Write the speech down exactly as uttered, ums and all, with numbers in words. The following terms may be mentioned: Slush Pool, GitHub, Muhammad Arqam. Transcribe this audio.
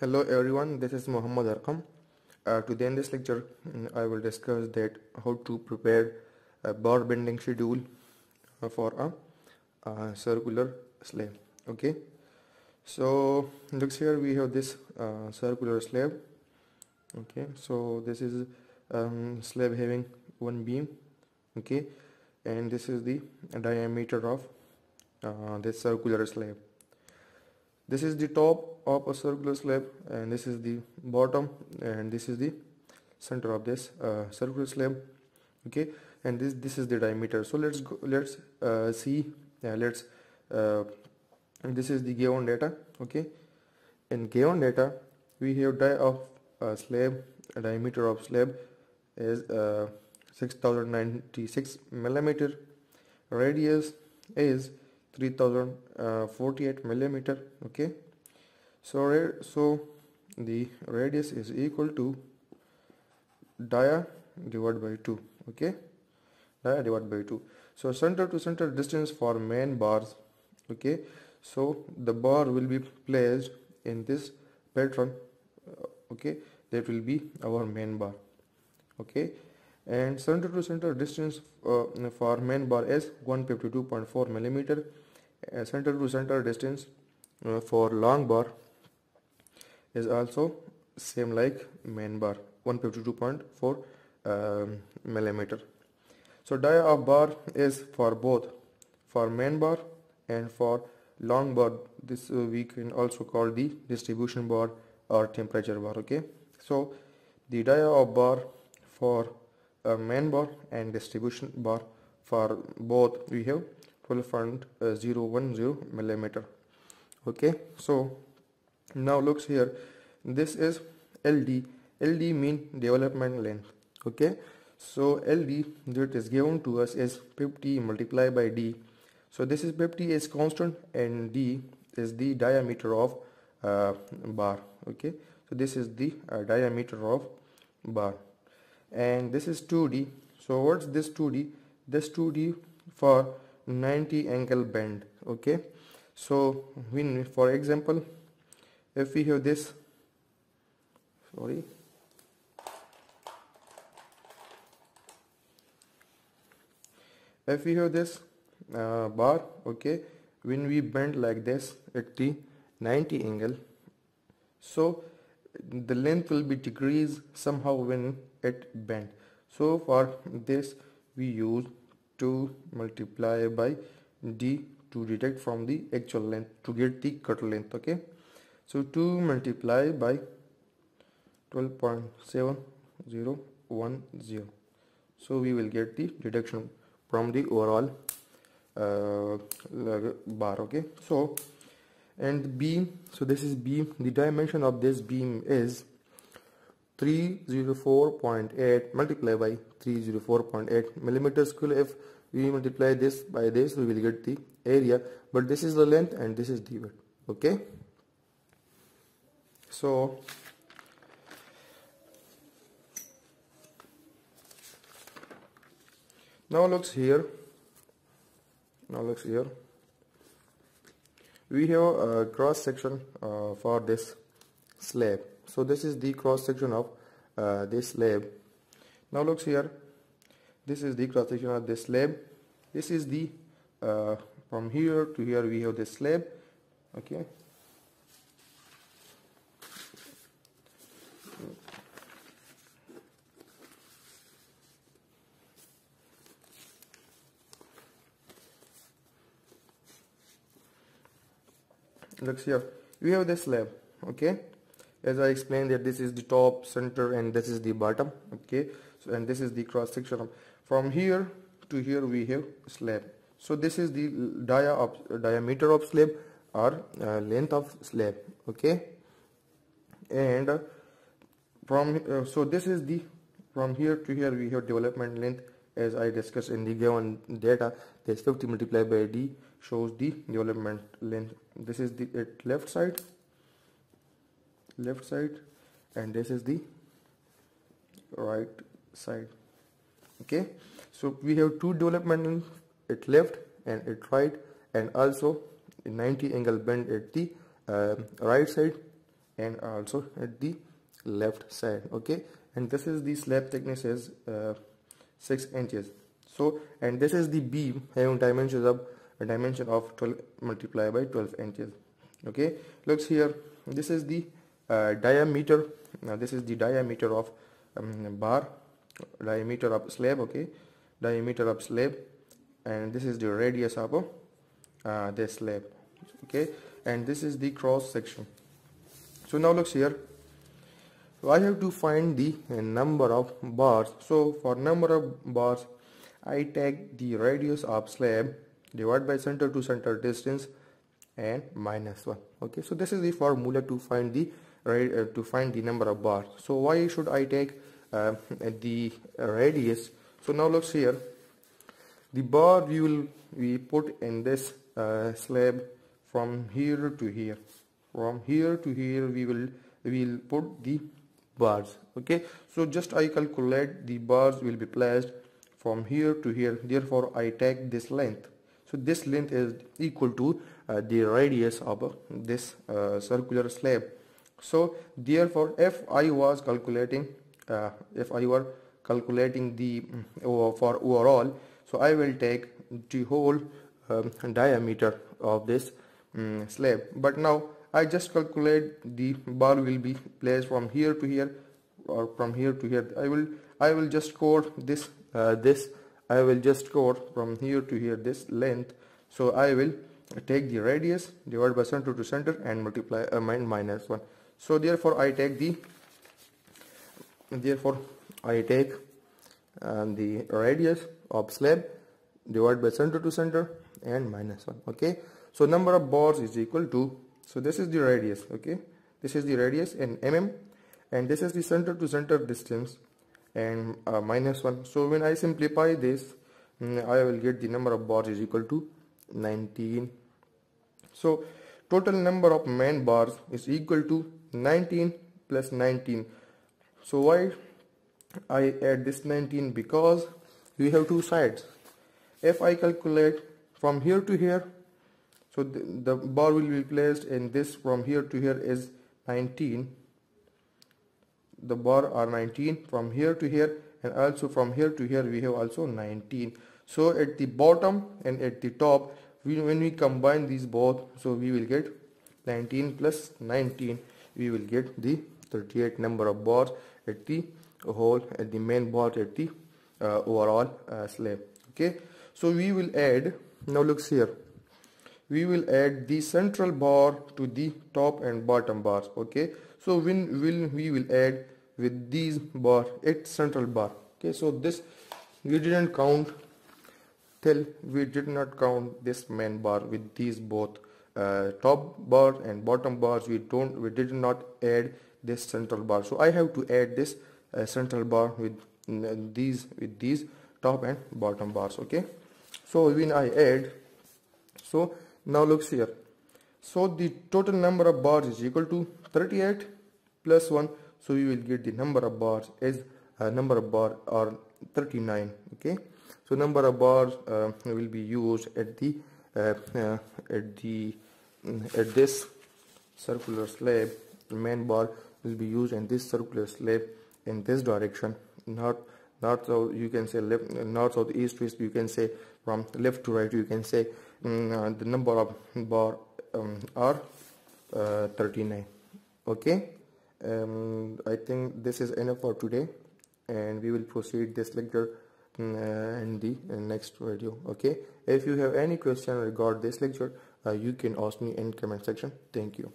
Hello everyone, this is Muhammad Arqam. Uh, today in this lecture I will discuss that how to prepare a bar bending schedule for a uh, circular slab. Okay, so looks here we have this uh, circular slab. Okay, so this is um, slab having one beam. Okay, and this is the diameter of uh, this circular slab. This is the top of a circular slab and this is the bottom and this is the center of this uh, circular slab. Okay, and this this is the diameter. So let's go, let's uh, see uh, let's uh, and this is the given data. Okay, in given data we have die of uh, slab a diameter of slab is uh, six thousand ninety-six millimeter, radius is three thousand forty-eight millimeter. Okay, so so the radius is equal to dia divided by two. Okay, dia divided by two. So center to center distance for main bars. Okay, so the bar will be placed in this pattern. Okay, that will be our main bar. Okay, and center to center distance uh, for main bar is one hundred fifty-two point four millimeter. Uh, center to center distance uh, for long bar is also same like main bar, one hundred fifty-two point four um, millimeter. So dia of bar is for both for main bar and for long bar. This uh, we can also call the distribution bar or temperature bar. Okay, so the dia of bar for uh, main bar and distribution bar for both we have twelve point zero one zero millimeter. Okay, so now looks here, this is L D. L D mean development length. Okay, so L D that is given to us is fifty multiplied by D. So this is fifty is constant and D is the diameter of uh, bar. Okay, so this is the uh, diameter of bar and this is two D. So what's this two D? This two D for ninety angle bend. Okay, so when for example if we have this sorry if we have this uh, bar. Okay, when we bend like this at the ninety angle, so the length will be decreased somehow when it bend. So for this we use to multiply by D to deduct from the actual length to get the cut length. Okay, so two multiply by twelve point seven zero one zero, so we will get the deduction from the overall uh, bar. Okay, so and beam, so this is beam. The dimension of this beam is three hundred four point eight multiplied by three hundred four point eight millimeter square. If we multiply this by this we will get the area, but this is the length and this is the width. Okay, so now looks here now looks here we have a cross section uh, for this slab. So this is the cross section of uh, this slab. Now looks here, this is the cross section of this slab. This is the uh, from here to here we have this slab. Okay, looks here we have this slab. Okay, as I explained that this is the top, center and this is the bottom. Okay, so and this is the cross section. From here to here we have slab. So this is the dia of, uh, diameter of slab or uh, length of slab. Okay, and uh, from uh, so this is the from here to here we have development length, as I discussed in the given data. This fifty multiplied by D shows the development length. This is the at left side left side and this is the right side. Okay, so we have two development at left and at right, and also ninety angle bend at the uh, right side and also at the left side. Okay, and this is the slab thickness is uh, six inches. So, and this is the beam having dimensions of a dimension of twelve multiplied by twelve inches. Okay, looks here, this is the uh, diameter. Now this is the diameter of um, bar, diameter of slab. Okay, diameter of slab, and this is the radius of uh, this slab. Okay, and this is the cross section. So now looks here, so I have to find the uh, number of bars. So for number of bars, I take the radius of slab divided by center to center distance and minus one. Okay, so this is the formula to find the right uh, to find the number of bars. So why should I take uh, the radius? So now looks here, the bar we will we put in this uh, slab from here to here. From here to here we will we will put the bars. Okay, so just I calculate the bars will be placed from here to here. Therefore I take this length. So this length is equal to uh, the radius of uh, this uh, circular slab. So therefore, if I was calculating, uh, if I were calculating the uh, for overall, so I will take the whole um, diameter of this um, slab. But now I just calculate the bar will be placed from here to here or from here to here. I will I will just code this uh, this. I will just code from here to here this length. So I will take the radius divided by center to center and multiply uh, minus one. So therefore I take the therefore I take uh, the radius of slab divided by center to center and minus one. Okay, so number of bars is equal to, so this is the radius. Okay, this is the radius in mm, and this is the center to center distance and uh, minus one. So when I simplify this, I will get the number of bars is equal to nineteen. So total number of man bars is equal to nineteen plus nineteen. So why I add this nineteen? Because we have two sides. If I calculate from here to here, so the, the bar will be placed in this from here to here is nineteen. The bar are nineteen from here to here, and also from here to here we have also nineteen. So at the bottom and at the top, we, when we combine these both, so we will get nineteen plus nineteen. We will get the thirty-eight number of bars at the whole, at the main bar, at the uh, overall uh, slab. Okay, so we will add, now looks here, we will add the central bar to the top and bottom bars. Okay, so when will we will add with these bar its central bar. Okay, so this we didn't count till we did not count this main bar with these both uh, top bar and bottom bars. We don't we did not add this central bar. So I have to add this uh, central bar with uh, these with these top and bottom bars. Okay, so when I add, so now looks here, so the total number of bars is equal to thirty-eight plus one. So you will get the number of bars is uh, number of bar are thirty-nine. Okay, so number of bars uh, will be used at the uh, uh, at the at this circular slab. The main bar will be used in this circular slab in this direction, not north south. You can say left, north south, east west. You can say from left to right. You can say um, uh, the number of bar um, are uh, thirty-nine. Okay, um, I think this is enough for today, and we will proceed this lecture uh, in the uh, next video. Okay, if you have any question regarding this lecture, uh, you can ask me in comment section. Thank you.